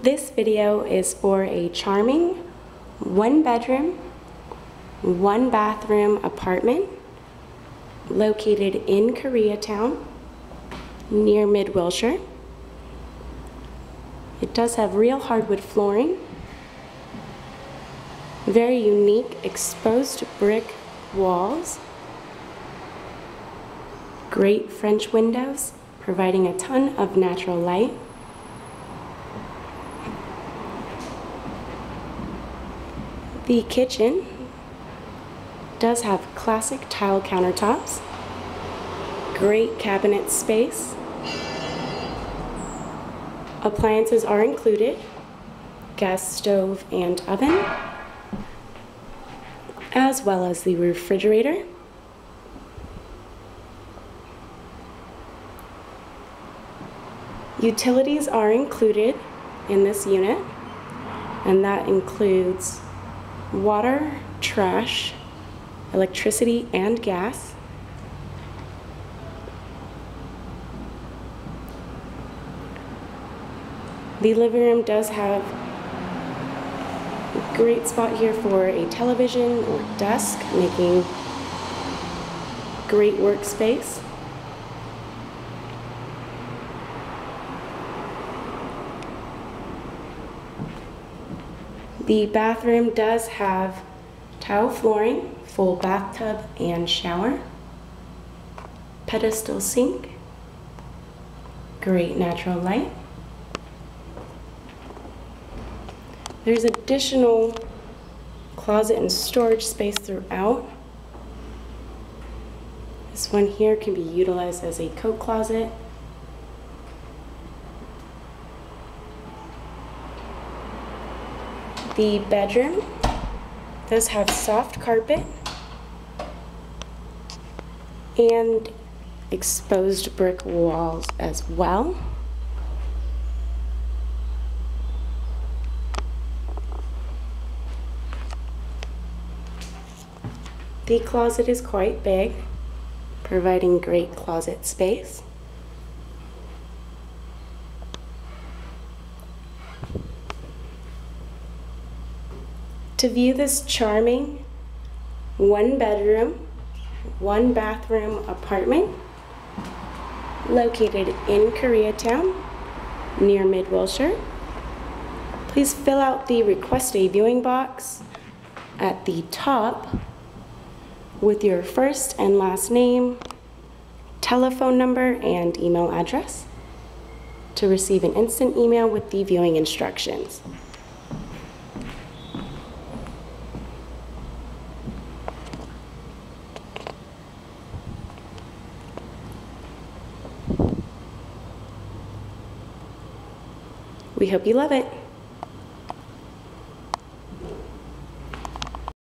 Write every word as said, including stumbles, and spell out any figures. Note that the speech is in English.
This video is for a charming one bedroom, one bathroom apartment located in Koreatown near Mid-Wilshire. It does have real hardwood flooring, very unique exposed brick walls, great French windows providing a ton of natural light. The kitchen does have classic tile countertops, great cabinet space. Appliances are included, gas stove and oven, as well as the refrigerator. Utilities are included in this unit, and that includes water, trash, electricity, and gas. The living room does have a great spot here for a television or desk, making great workspace. The bathroom does have tile flooring, full bathtub and shower, pedestal sink, great natural light. There's additional closet and storage space throughout. This one here can be utilized as a coat closet. The bedroom does have soft carpet and exposed brick walls as well. The closet is quite big, providing great closet space. To view this charming one bedroom, one bathroom apartment located in Koreatown near Mid-Wilshire, please fill out the request a viewing box at the top with your first and last name, telephone number, and email address to receive an instant email with the viewing instructions. We hope you love it.